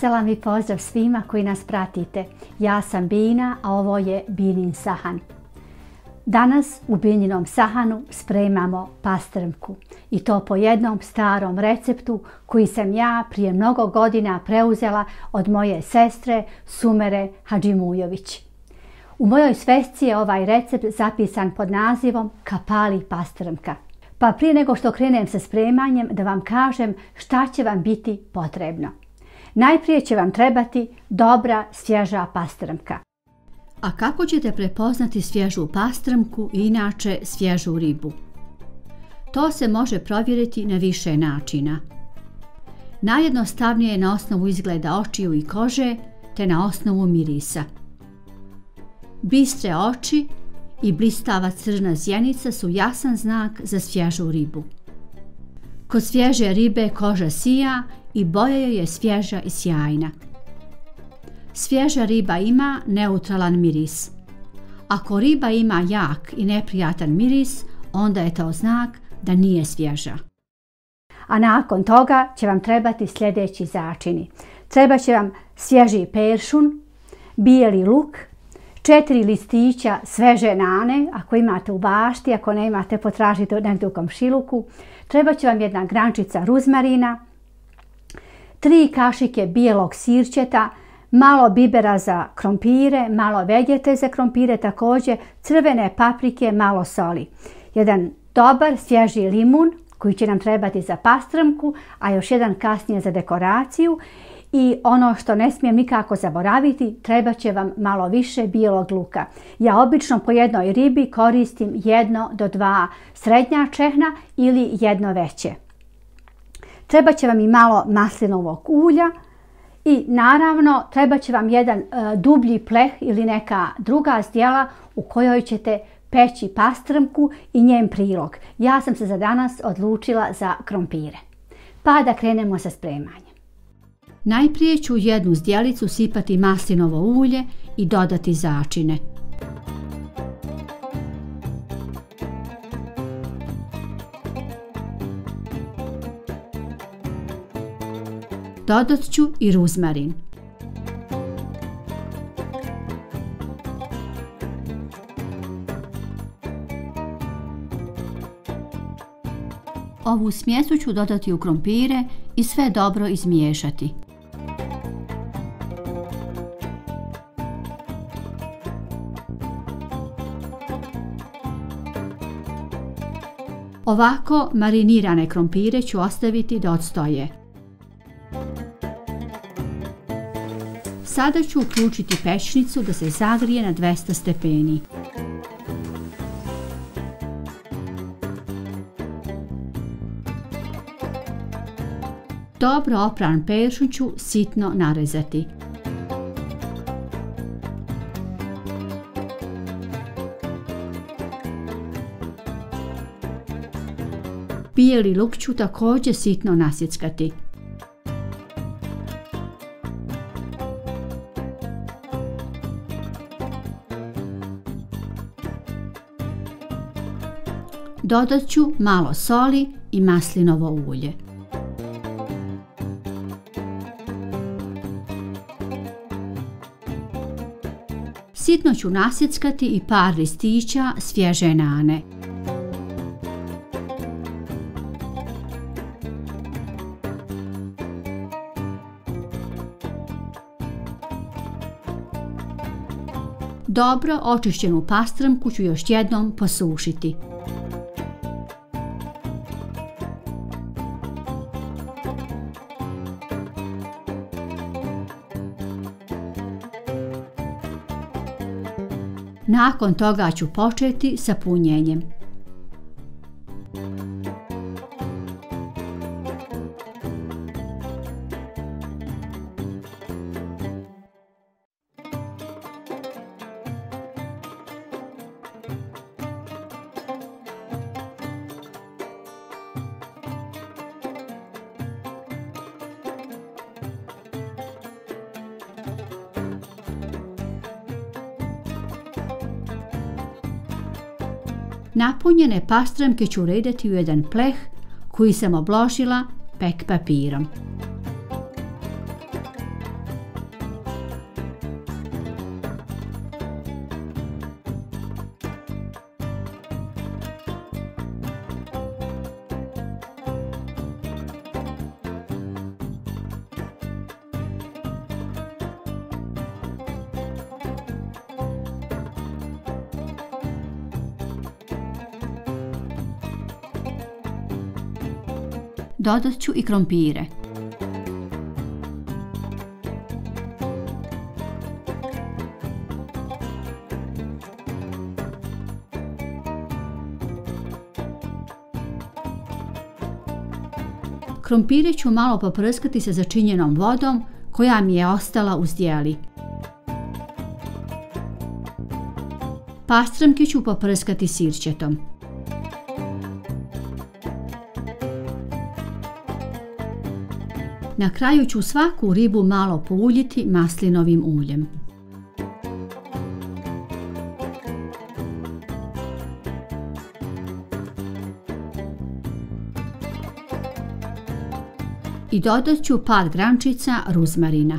Selam i pozdrav svima koji nas pratite. Ja sam Bina, a ovo je Binin Sahan. Danas u Bininom Sahanu spremamo pastrmku i to po jednom starom receptu koji sam ja prije mnogo godina preuzela od moje sestre Sumere Hadžimujović. U mojoj svesci je ovaj recept zapisan pod nazivom Kapali pastrmka. Pa prije nego što krenem sa spremanjem da vam kažem šta će vam biti potrebno. Najprije će vam trebati dobra svježa pastrmka. A kako ćete prepoznati svježu pastrmku i inače svježu ribu? To se može provjeriti na više načina. Najjednostavnije je na osnovu izgleda očiju i kože te na osnovu mirisa. Bistre oči i blistava crna zjenica su jasan znak za svježu ribu. Kod svježe ribe koža sija i boja joj je svježa i sjajna. Svježa riba ima neutralan miris. Ako riba ima jak i neprijatan miris, onda je to znak da nije svježa. A nakon toga će vam trebati sljedeći začini. Treba će vam svježi peršun, bijeli luk, 4 listića sveže nane, ako imate u bašti, ako ne imate potražite negdje u komšiluku. Treba će vam 1 grančica ruzmarina, 3 kašike bijelog sirćeta, malo bibera za krompire, malo vegete za krompire, također crvene paprike, malo soli. 1 dobar svježi limun koji će nam trebati za pastrmku, a još 1 kasnije za dekoraciju. I ono što ne smijem nikako zaboraviti, treba će vam malo više bijelog luka. Ja obično po jednoj ribi koristim 1 do 2 srednja čehna ili 1 veće. Treba će vam i malo maslinovog ulja i naravno treba će vam 1 dublji pleh ili neka druga zdjela u kojoj ćete peći pastrmku i njen prilog. Ja sam se za danas odlučila za krompire. Pa da krenemo sa spremanjem. Najprije ću u 1 zdjelicu sipati maslinovo ulje i dodati začine. Dodat ću i ruzmarin. Ovu smjesu ću dodati u krompire i sve dobro izmiješati. Ovako marinirane krompire ću ostaviti da odstoje. Sada ću uključiti pećnicu da se zagrije na 200 stepeni. Dobro opran peršun ću sitno narezati. Bijeli luk ću također sitno nasjeckati. Dodat ću malo soli i maslinovo ulje. Sitno ću nasjeckati i par listića svježe nane. Dobro očišćenu pastrmku ću još jednom posušiti. Nakon toga ću početi sa punjenjem. Napunjene pastrmke ću urediti u 1 pleh koji sam obložila pek papirom. dodat ću i krompire. Krompire ću malo poprskati sa začinjenom vodom koja mi je ostala uz djeli. Pastrmke ću poprskati sirćetom. Na kraju ću svaku ribu malo pouljiti maslinovim uljem. I dodat ću par grančica ruzmarina.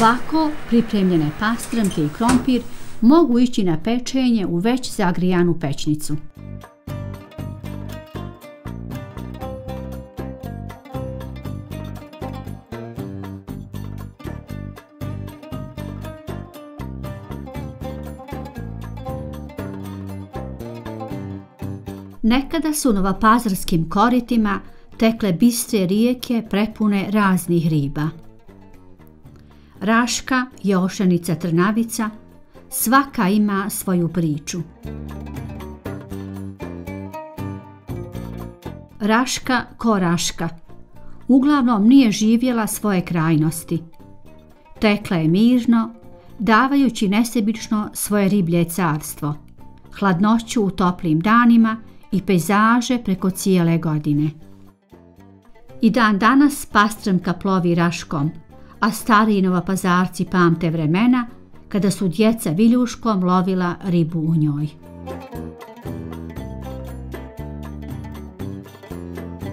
Ovako pripremljene pastrmke i krompir mogu ići na pečenje u već zagrijanu pećnicu. Nekada su u novopazarskim koritima tekle bistre rijeke prepune raznih riba. Raška, Jošanica, Trnavica, svaka ima svoju priču. Raška ko Raška, uglavnom nije živjela svoje krajnosti. Tekla je mirno, davajući nesebično svoje riblje carstvo, hladnoću u toplim danima i pejzaže preko cijele godine. I dan danas pastrmka plovi Raškom, a stari novopazarci pamte vremena kada su djeca viljuškom lovila ribu u njoj.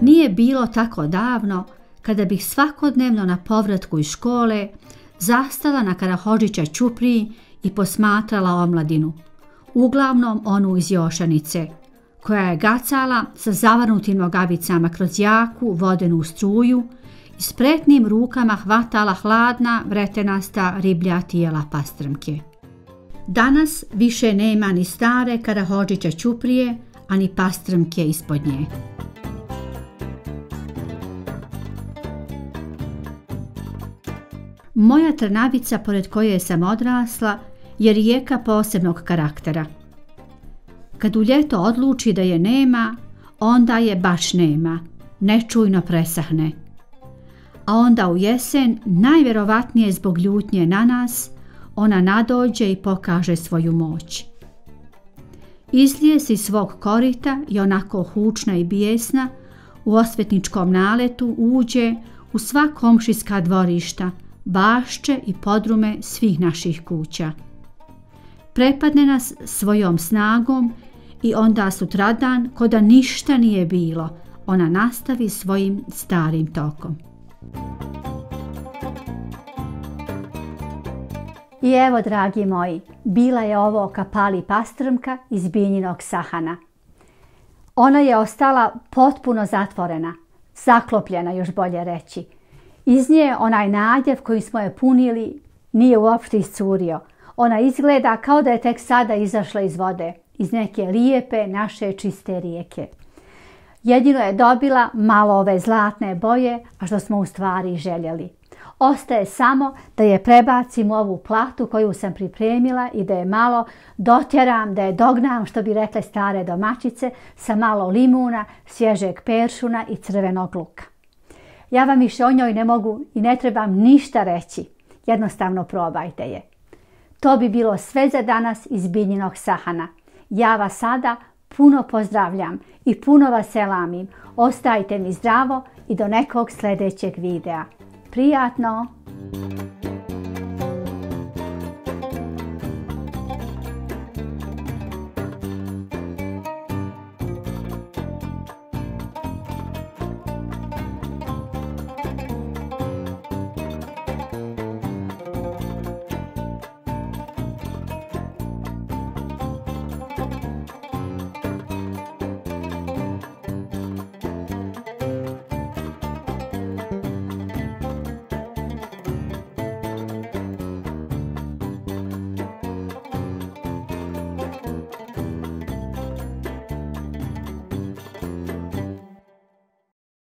Nije bilo tako davno kada bih svakodnevno na povratku iz škole zastala na Karahodžića ćupriji i posmatrala omladinu, uglavnom onu iz Jošanice, koja je gacala sa zavrnutim nogavicama kroz jaku vodenu struju i spretnim rukama hvatala hladna vretenasta riblja tijela pastrmke. Danas više nema ni stare Karahodžića ćuprije, ani pastrmke ispod nje. Moja Trnavica, pored koje sam odrasla, je rijeka posebnog karaktera. Kad u ljeto odluči da je nema, onda je baš nema, nečujno presahne. A onda u jesen, najvjerovatnije zbog ljutnje na nas, ona nadođe i pokaže svoju moć. Izlije se iz svog korita i onako hučna i bijesna u osvetničkom naletu uđe u sva komšijska dvorišta, bašče i podrume svih naših kuća. Prepadne nas svojom snagom i onda sutradan, ko da ništa nije bilo, ona nastavi svojim starim tokom. I evo, dragi moji, bila je ovo Kapali pastrmka iz Binjinog Sahana. Ona je ostala potpuno zatvorena, zaklopljena, još bolje reći. Iz nje onaj nadjev koji smo je punili nije uopšte iscurio. Ona izgleda kao da je tek sada izašla iz vode, iz neke lijepe naše čiste rijeke. Jedino je dobila malo ove zlatne boje, a što smo u stvari željeli. Ostaje samo da je prebacim u ovu platu koju sam pripremila i da je malo dotjeram, da je dognam, što bi rekle stare domaćice, sa malo limuna, svježeg peršuna i crvenog luka. Ja vam više o njoj ne mogu i ne trebam ništa reći. Jednostavno probajte je. To bi bilo sve za danas iz Binjinog Sahana. Ja vas sada puno pozdravljam i puno vas selamim. Ostajte mi zdravo i do nekog sljedećeg videa. Prijatno!